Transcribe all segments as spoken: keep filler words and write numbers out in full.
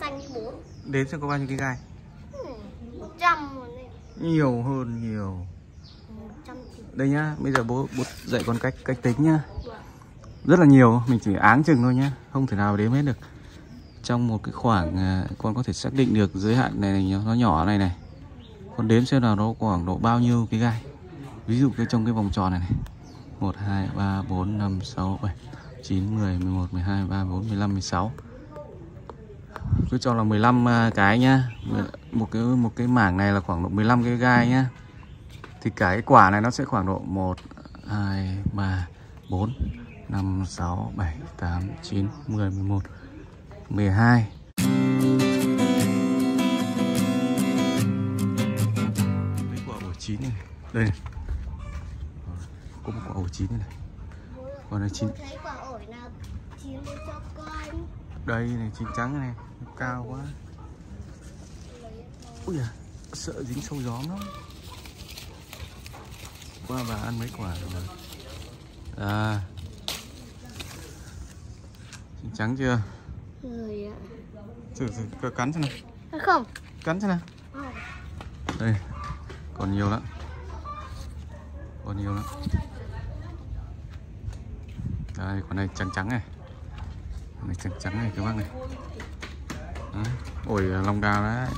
xanh như bốn. Đến xem có bao nhiêu cái gai. Một trăm rồi đấy. Nhiều hơn nhiều. Đây nhá, bây giờ bố bố dạy con cách cách tính nhá. Rất là nhiều, mình chỉ áng chừng thôi nhá, không thể nào đếm hết được. Trong một cái khoảng con có thể xác định được giới hạn này, này nó nhỏ này này. Con đếm xem nào nó khoảng độ bao nhiêu cái gai. Ví dụ cái trong cái vòng tròn này này. một hai ba bốn năm sáu bảy chín mười mười một mười hai mười ba mười bốn mười lăm mười sáu. Cứ cho là mười lăm cái nhá. Một cái một cái mảng này là khoảng độ mười lăm cái gai nhá. Thì cái quả này nó sẽ khoảng độ một hai ba bốn năm sáu bảy tám chín mười mười một mười hai. Mấy quả ổ chín này. Đây này. Có một quả ổ chín này này. Quả này chín. Thấy quả ổ nào chín cho con. Đây này, chín trắng này, cao quá. Úi à, sợ dính sâu gió lắm. Qua bà ăn mấy quả rồi. À. Chín trắng chưa? Rồi ạ. Thử thử cắn xem nào. Không. Cắn xem nào. Không. Đây. Còn nhiều lắm. Còn nhiều lắm. Đây, quả này trắng trắng này. Quả này trắng trắng này các bác này. Đó. Ôi lòng đào đấy.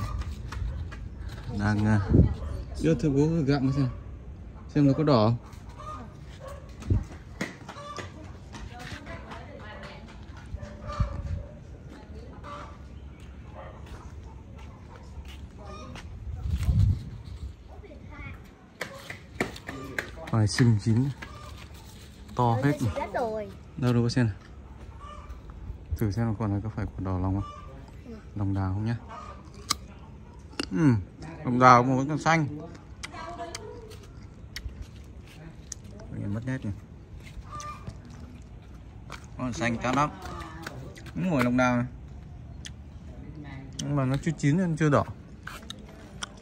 Đang đưa thử bố gặm xem. Xem nó có đỏ không? Phải xinh chín. To hết rồi. Đâu đâu có xem nào. Thử xem là quả này có phải quả đỏ lòng không? Ừ. Lòng đào không nhá. Ừm, lòng đào mà vẫn còn xanh. Mất nét nhỉ. Nó xanh cá lắm. Đúng rồi, lòng đào này. Nhưng mà nó chưa chín nên chưa đỏ.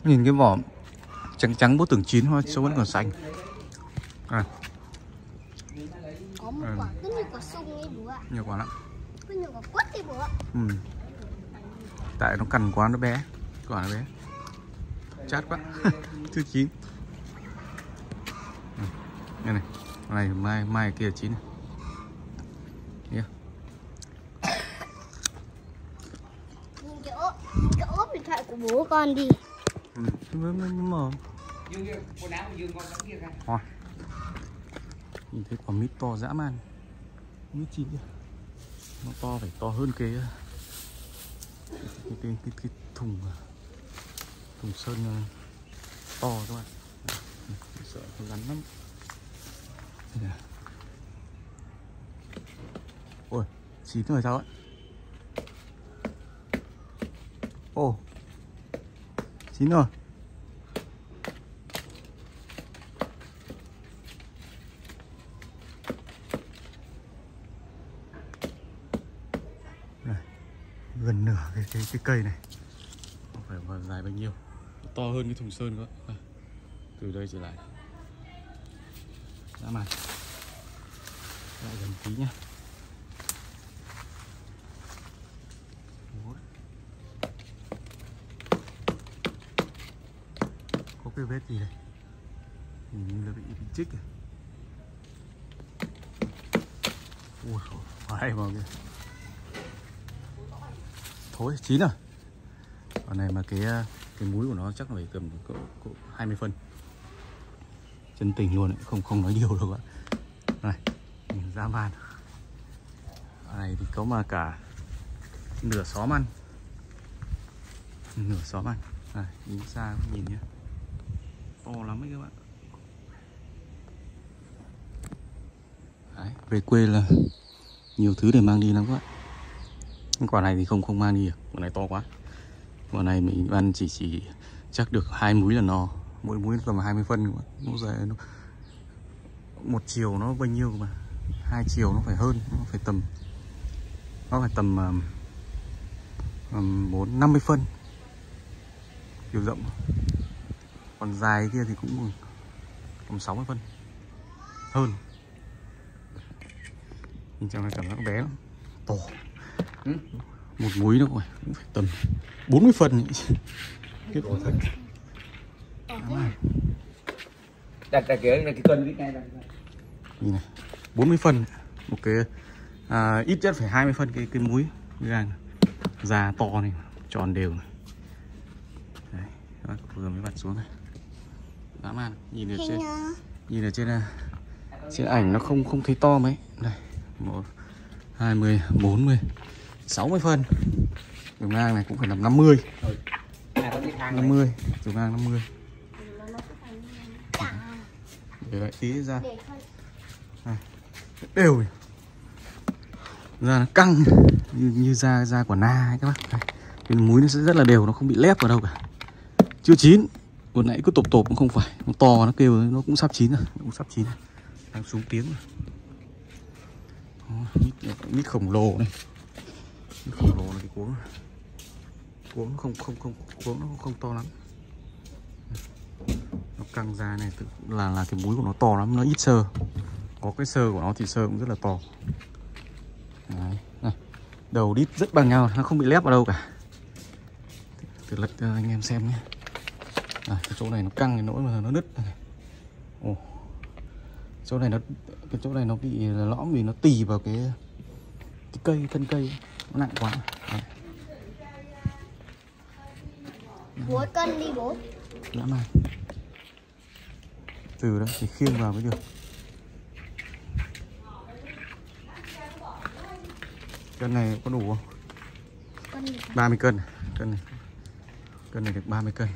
Nhìn cái vỏ trắng trắng bố tưởng chín thôi, số vẫn còn xanh. À. Có một quả, à. Cứ nhiều quả sung ấy bố ạ. Nhiều quả lắm. Cứ nhiều quả quất ấy bố ạ. Ừ. Tại nó cằn quá nó bé. Quả nó bé. Chát quá. Chưa chín. Đây này, này mai mai kia chín này. Yeah. Nhìn cái ốp, cái ốp điện thoại của bố con đi. Ừ, mới mới mở. Thôi. Nhìn thấy quả mít to dã man. Mít chín kìa. Nó to phải to hơn cái cái cái, cái, cái, cái thùng thùng sơn to các bạn. Sợ nó rắn lắm. Yeah. Ôi, chín rồi sao ạ? Ô, oh, chín rồi. Này, gần nửa cái, cái, cái cây này. Không phải vào dài bao nhiêu. To hơn cái thùng sơn cơ. Từ đây trở lại. Đã mà. Lại gần tí nhá. Có cái vết gì đây? Hình như là bị bị chích kìa. Ui trời, phải vào kìa. Thôi chín rồi. Còn này mà cái cái múi của nó chắc phải tầm cỡ cỡ hai mươi phân. Chân tình luôn, không không nói điều được ạ. Này, dã man. Ở này thì có mà cả nửa xóm ăn. Nửa xóm ăn. Này, nhìn xa nhìn nhá. To lắm ấy các bạn. Đấy, về quê là nhiều thứ để mang đi lắm các bạn. Nhưng quả này thì không không mang đi được, quả này to quá. Quả này mình ăn chỉ chỉ chắc được hai múi là no. Mỗi múi tầm hai mươi phân quá. Nó dài nó một chiều nó bao nhiêu mà hai chiều nó phải hơn, nó phải tầm nó phải tầm bốn năm mươi phân chiều rộng, còn dài kia thì cũng tầm sáu mươi phân hơn. Nhìn trong này cảm giác bé lắm, tổ một múi nó rồi, cũng phải tầm bốn mươi phần. Cái cổ thật. Đặt cái cái cái cân này này. bốn mươi phần, một cái à, ít nhất phải hai mươi phân cái cái múi gà già to này, tròn đều này. Đấy, bác vừa mới vặt xuống này. Dã man, nhìn được trên nhìn ở trên trên ảnh nó không không thấy to mấy. Đây, một hai mươi, bốn mươi, sáu mươi phân. Đường ngang này cũng phải làm năm mươi. Ừ. năm mươi, đường ngang năm mươi. Để lại tí ra. Này, đều này. Da nó căng như, như da da của na các bác. Đây, cái múi nó sẽ rất là đều, nó không bị lép vào đâu cả. Chưa chín, vừa nãy cứ tộp tộp cũng không phải, nó to nó kêu nó cũng sắp chín rồi, nó cũng sắp chín rồi. Đang xuống tiếng rồi. Mít, mít khổng lồ này, mít khổng lồ này, cuống cuống không không không cuống nó không to lắm, nó căng ra này là là cái múi của nó to lắm, nó ít sơ, có cái sơ của nó thì sơ cũng rất là to. Đấy, này, đầu đít rất bằng nhau, nó không bị lép vào đâu cả. Thử lật uh, anh em xem nhé. À, cái chỗ này nó căng đến nỗi mà nó nứt này. Ồ, chỗ này nó cái chỗ này nó bị lõm vì nó tì vào cái, cái cây thân cây nó nặng quá. Đấy. Bố cân đi bố. Đã mà. Từ đó thì khiêng vào mới được. Cân này có đủ không? ba mươi cân, cân này. Cân này được ba mươi cân.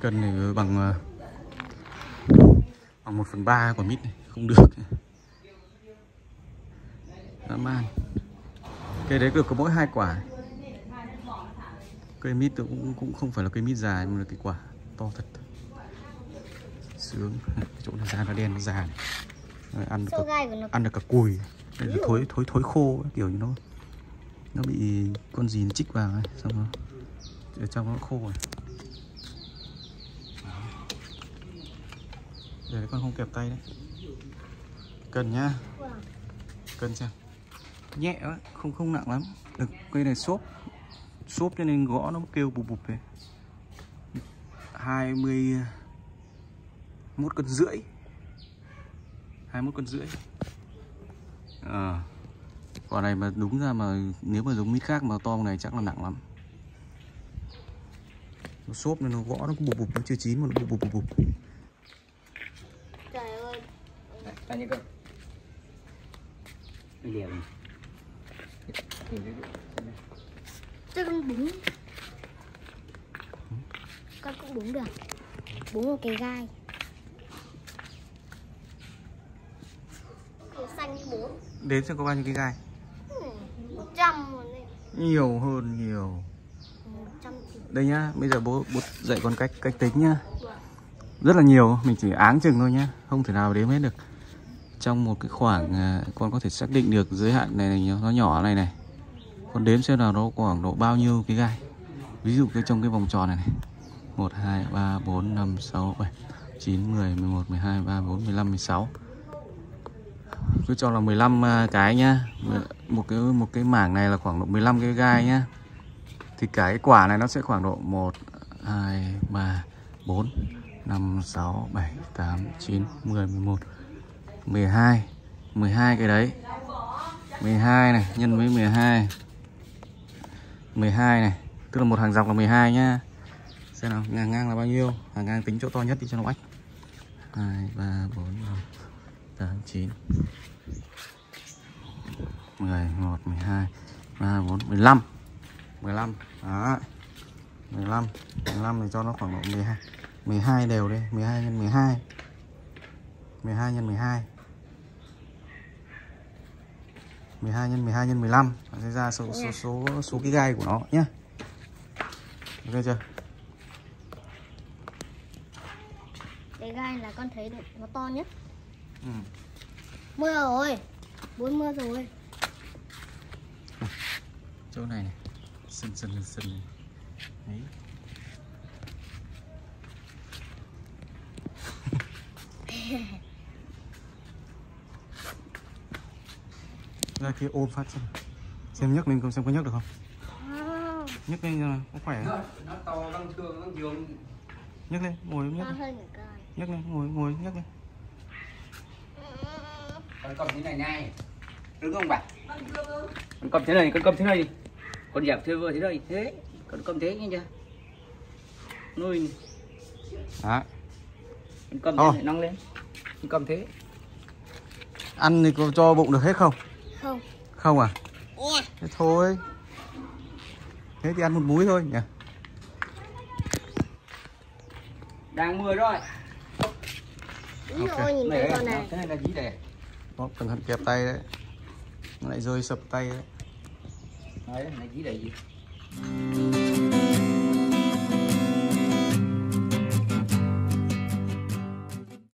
Cân này bằng bằng một phần ba quả mít này, không được. Dã man. Cây đấy được có mỗi hai quả. Cây mít cũng cũng không phải là cây mít già mà là cái quả to thật. Sướng. Cái chỗ này da nó đen nó già. Này. Ăn được cả, ăn được cả cùi. Đây thối thối thối khô kiểu như nó nó bị con gì nó chích vào ấy, xong nó ở trong nó khô rồi. Để con không kẹp tay đấy. Cân nhá. Cân xem. Nhẹ quá, không không nặng lắm. Được, cây này xốp. Xốp cho nên gõ nó kêu bụp bụp này. hai mươi mốt cân rưỡi. hai mươi mốt cân rưỡi. À, quả này mà đúng ra mà nếu mà giống mít khác mà to này chắc là nặng lắm. Nó xốp nên nó gõ nó bụp bụp, nó chưa chín mà nó bụp bụp bụp. Trời ơi. Bao nhiêu cân? Liềm. Chắc cũng đúng. Con cũng đúng được. Đúng một cái gai. Xanh như bố. Đến xem có bao nhiêu cái gai? một trăm rồi này. Nhiều hơn nhiều. Đây nhá, bây giờ bố, bố dạy con cách cách tính nhá. Rất là nhiều, mình chỉ áng chừng thôi nhá, không thể nào đếm hết được. Trong một cái khoảng con có thể xác định được giới hạn này, này nó nhỏ này này. Con đếm xem nào nó khoảng độ bao nhiêu cái gai. Ví dụ cái trong cái vòng tròn này này. một hai ba bốn năm sáu bảy chín mười mười một mười hai mười ba mười bốn mười lăm mười sáu. Cứ cho là mười lăm cái nhá. Một cái một cái mảng này là khoảng độ mười lăm cái gai nhá. Thì cái quả này nó sẽ khoảng độ một hai ba bốn năm sáu bảy tám chín mười mười một mười hai mười hai cái đấy. mười hai này nhân với mười hai mười hai này, tức là một hàng dọc là mười hai nhá. Xem nào, ngang ngang là bao nhiêu? Hàng ngang tính chỗ to nhất đi cho nó oách. Hai ba bốn năm tám chín mười một mười hai mười ba mười bốn mười lăm. mười lăm. Đó. mười lăm. mười lăm thì cho nó khoảng độ mười hai đều đi, mười hai nhân mười hai. mười hai nhân mười hai. mười hai nhân mười hai nhân mười lăm, nó sẽ ra số số số số cái gai của nó nhá. Ok chưa? Cái gai là con thấy được nó to nhất. Ừ. Mưa rồi. Bốn mưa rồi. Chỗ này này. Sần sần sần. Đấy. Ra kia ôm phát xem. Xem nhấc lên không, xem có nhấc được không? Nhấc lên nào, có khỏe không? Nó to răng thường, răng giường. Nhấc lên, ngồi nhấc lên. Nhấc lên, ngồi, ngồi, nhấc lên. Con cầm thế này này. Đứng không bà? Con cầm thế này, con cầm thế này. Con dẹp thế vừa thế này, thế. Con cầm thế nghe chưa? Nuôi. Đó. Con cầm thế này nâng lên. Con cầm thế. Ăn thì có cho bụng được hết không? Không. Không à? Thế thôi. Thế thì ăn một múi thôi nhỉ? Đang mưa rồi. Đúng okay. Rồi, nhìn thấy con này. Cái này là gì đây? Đó, cẩn thận kẹp tay đấy. Nó lại rơi sập tay đấy. Đấy, này gì đây gì?